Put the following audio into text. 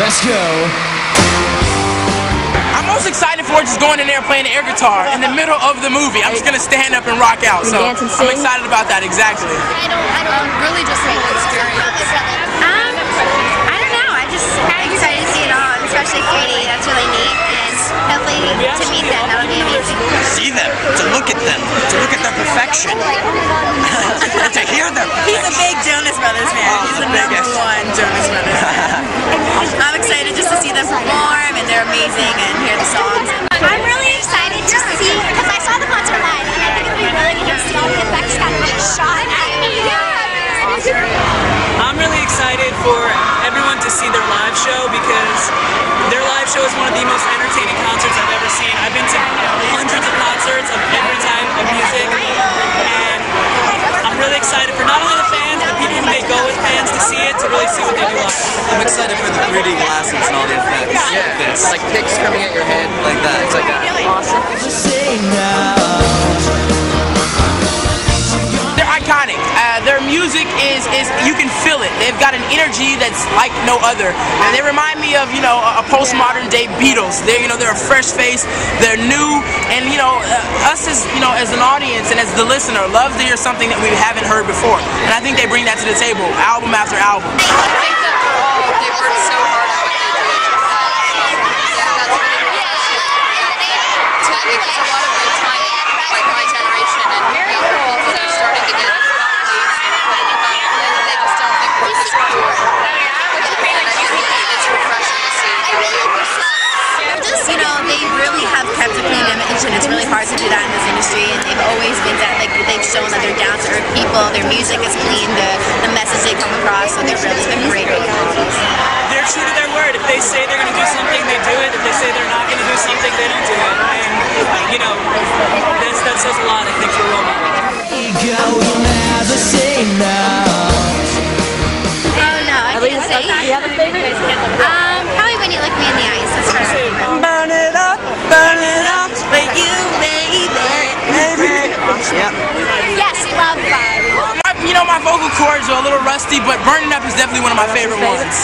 Let's go. I'm most excited for just going in there and playing the air guitar in the middle of the movie. I'm just going to stand up and rock out. So I'm excited about that, exactly. I don't really just hate the experience. I don't know. I'm just kind of excited to see it all, especially 3D. That's really neat. And hopefully to meet them, that would be amazing. To see them, to look at them, to look at their perfection. And to hear them. He's a big Jonas Brothers fan. Oh, he's the number one Jonas Brothers fan. I'm excited just to see them perform, and they're amazing, and hear the songs. I'm really excited just to see, because I saw the concert live, and I think it'll be really good to see all the effects that we shot. I'm really excited for everyone to see their live show, because their live show is one of the most entertaining concerts I've ever seen. I've been to hundreds of concerts of every type of music, and I'm really excited for not only the fans, but people who may go with fans to see it, to really see what they do live. I'm excited for the 3D glasses and all the effects. Yeah, it's like picks coming at your head like that. It's like that. Awesome. They're iconic. Their music is you can feel it. They've got an energy that's like no other, and they remind me of a postmodern day Beatles. They're a fresh face. They're new, and us as an audience and as the listener love to hear something that we haven't heard before, and I think they bring that to the table, album after album. Their music is clean, the message they come across, so they've really been great. They're true to their word. If they say they're going to do something, they do it. If they say they're not going to do something, they don't do it. And, that says a lot, I think, for Roma. Oh, no, I can't say. Do you have a favorite? Probably When You Look Me in the Eyes. That's my favorite. Burn it up for you, baby. Yep. Yes, we love that. My vocal cords are a little rusty, but Burning Up is definitely one of my favorite ones.